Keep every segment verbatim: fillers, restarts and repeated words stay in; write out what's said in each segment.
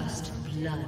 First blood.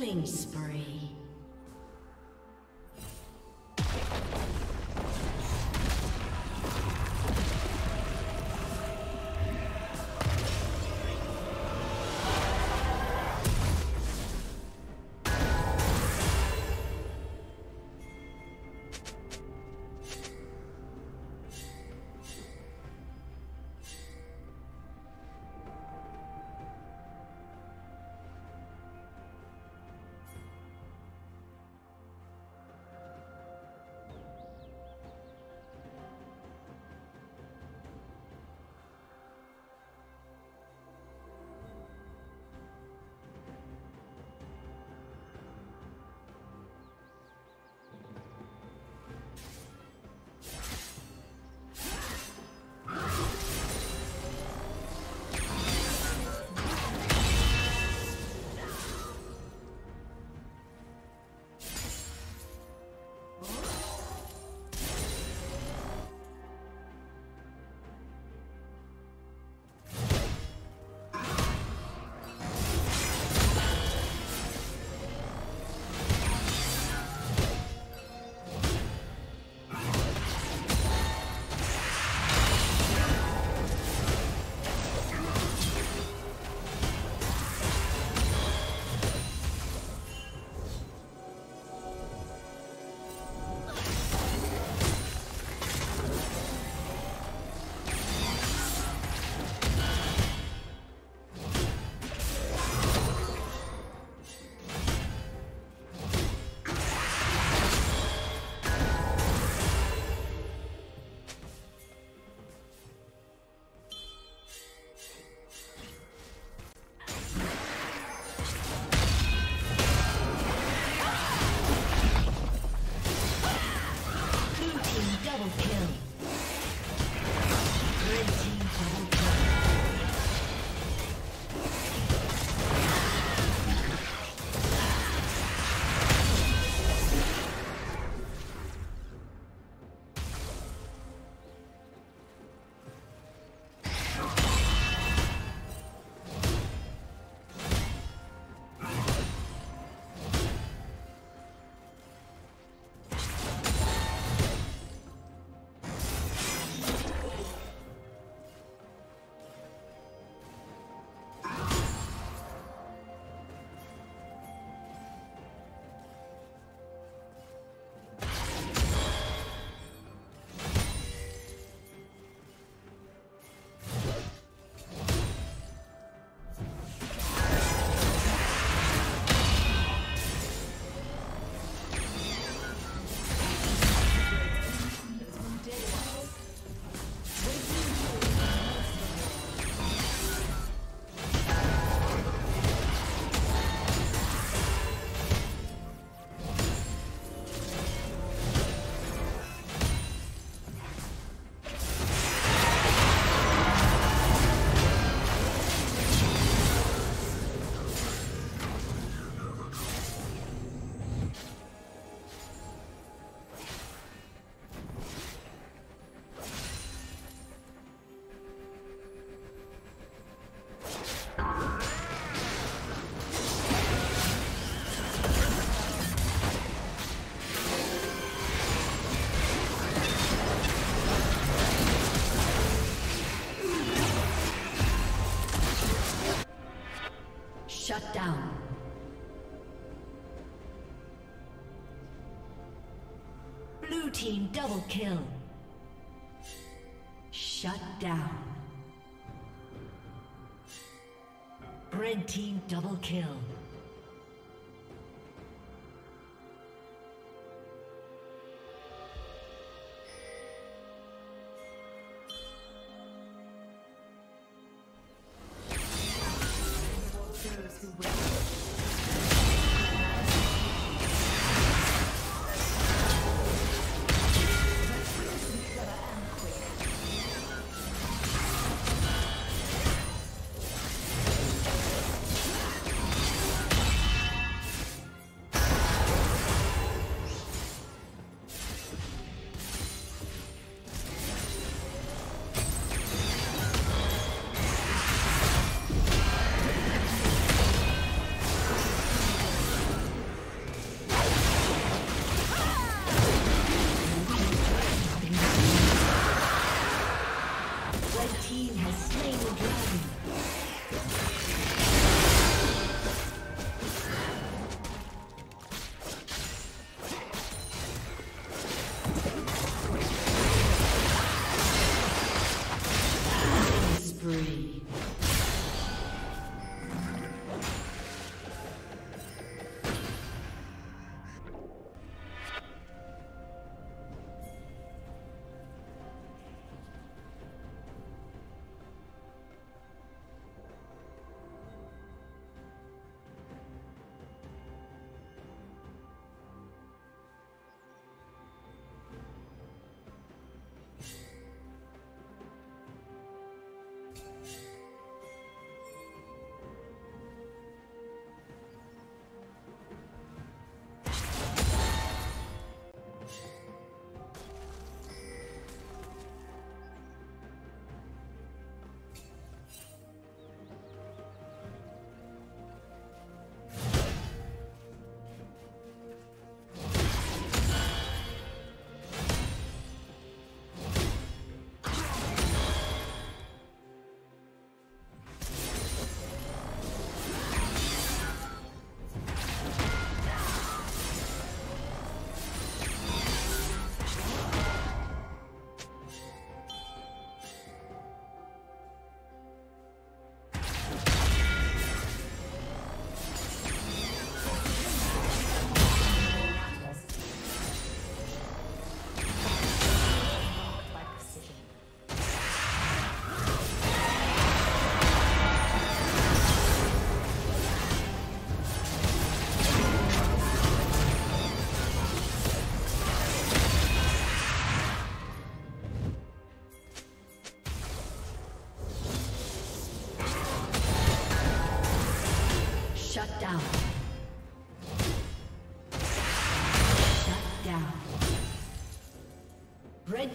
Killing spree. Shut down. Blue team double kill. Shut down. Red team double kill. Shut down. Shut down. Red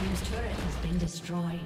team's turret has been destroyed.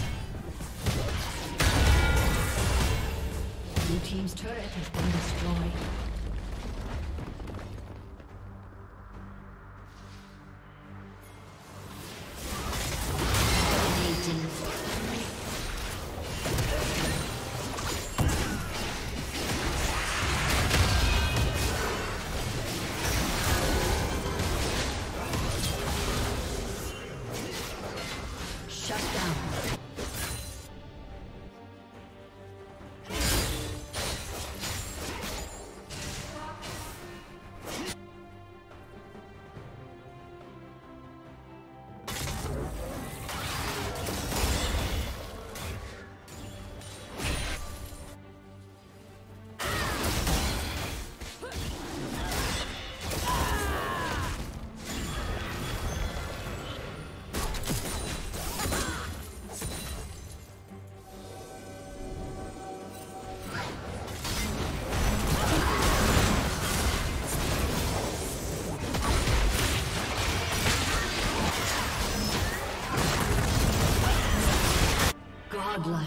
Blue team's turret has been destroyed. Blue team's turret has been destroyed. Godlike.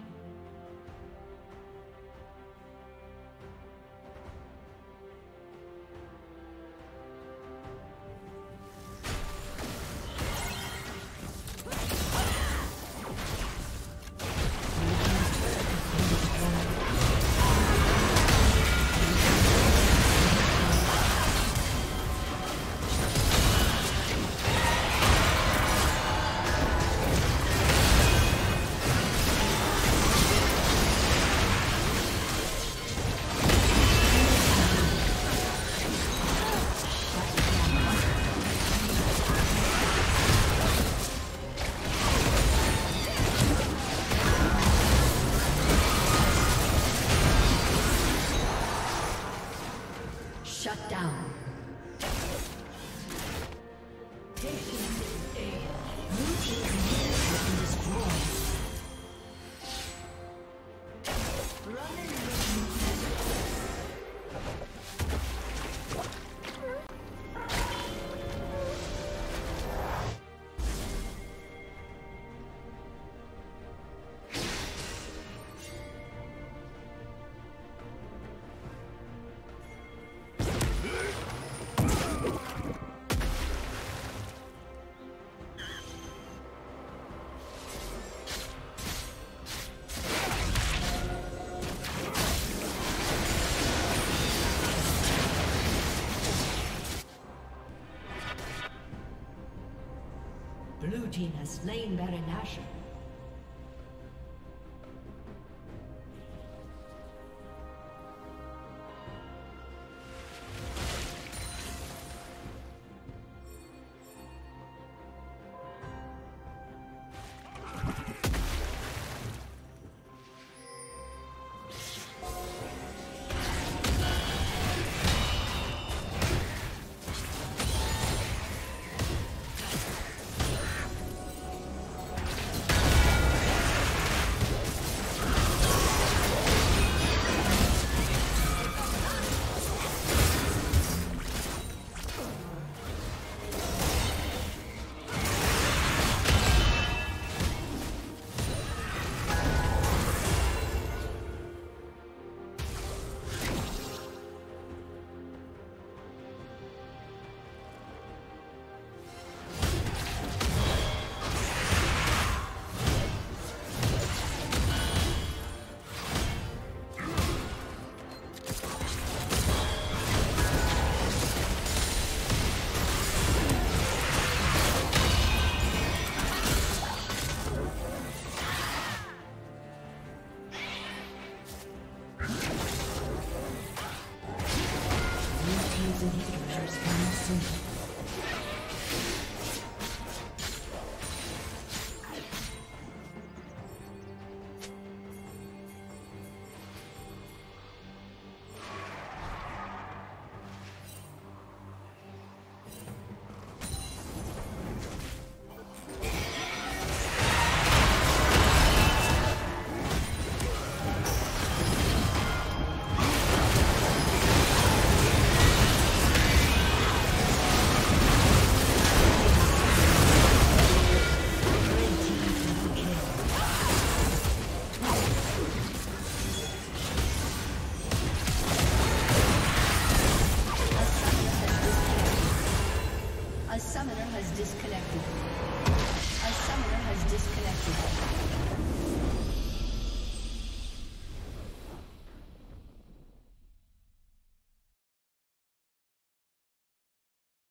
Good. Blue team has slain Baron Nashor. A summoner has disconnected. A summoner has disconnected.